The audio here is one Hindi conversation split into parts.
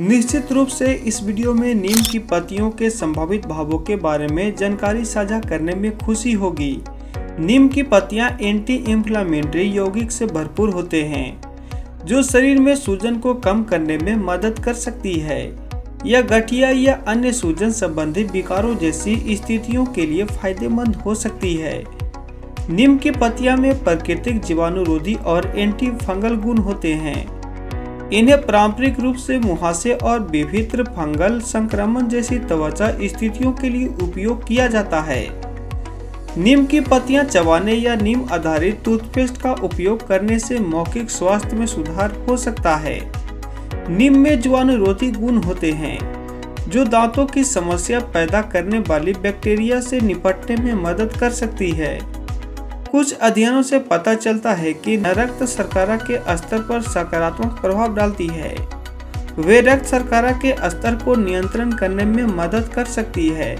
निश्चित रूप से इस वीडियो में नीम की पत्तियों के संभावित भावों के बारे में जानकारी साझा करने में खुशी होगी। नीम की पत्तियां एंटी इंफ्लामेटरी यौगिक से भरपूर होते हैं जो शरीर में सूजन को कम करने में मदद कर सकती है। यह गठिया या अन्य सूजन संबंधी विकारों जैसी स्थितियों के लिए फायदेमंद हो सकती है। नीम की पत्तियां में प्राकृतिक जीवाणुरोधी और एंटी फंगल गुण होते हैं। इन्हें पारंपरिक रूप से मुहासे और विभिन्न फंगल संक्रमण जैसी त्वचा स्थितियों के लिए उपयोग किया जाता है। नीम की पत्तियां चबाने या नीम आधारित टूथपेस्ट का उपयोग करने से मौखिक स्वास्थ्य में सुधार हो सकता है। नीम में जीवाणुरोधी गुण होते हैं जो दांतों की समस्या पैदा करने वाली बैक्टीरिया से निपटने में मदद कर सकती है। कुछ अध्ययनों से पता चलता है कि रक्त शर्करा के स्तर पर सकारात्मक प्रभाव डालती है। वे रक्त शर्करा के स्तर को नियंत्रण करने में मदद कर सकती है,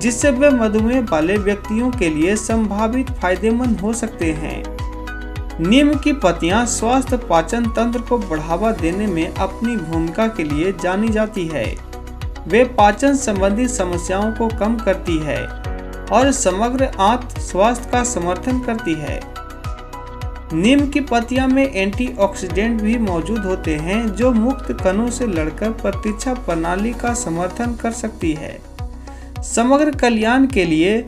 जिससे वे मधुमेह वाले व्यक्तियों के लिए संभावित फायदेमंद हो सकते हैं। नीम की पत्तियां स्वस्थ पाचन तंत्र को बढ़ावा देने में अपनी भूमिका के लिए जानी जाती है। वे पाचन संबंधी समस्याओं को कम करती है और समग्र आंत स्वास्थ्य का समर्थन करती है। नीम की पत्तियां में एंटीऑक्सीडेंट भी मौजूद होते हैं जो मुक्त कणों से लड़कर प्रतिरक्षा प्रणाली का समर्थन कर सकती है। समग्र कल्याण के लिए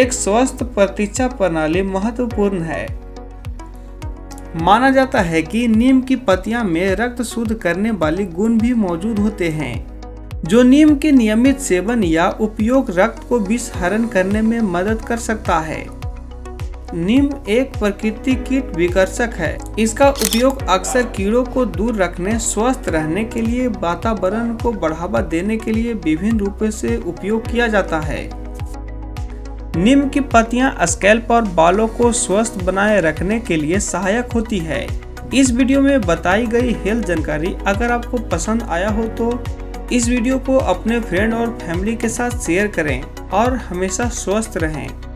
एक स्वस्थ प्रतिरक्षा प्रणाली महत्वपूर्ण है। माना जाता है कि नीम की पत्तियां में रक्त शुद्ध करने वाले गुण भी मौजूद होते हैं। जो नीम के नियमित सेवन या उपयोग रक्त को विषहरण करने में मदद कर सकता है। नीम एक प्राकृतिक कीट विकर्षक है। इसका उपयोग अक्सर कीड़ों को दूर रखने, स्वस्थ रहने के लिए, वातावरण को बढ़ावा देने के लिए विभिन्न रूपों से उपयोग किया जाता है। नीम की पत्तियां स्कैल्प और बालों को स्वस्थ बनाए रखने के लिए सहायक होती है। इस वीडियो में बताई गई हेल्थ जानकारी अगर आपको पसंद आया हो तो इस वीडियो को अपने फ्रेंड और फैमिली के साथ शेयर करें और हमेशा स्वस्थ रहें।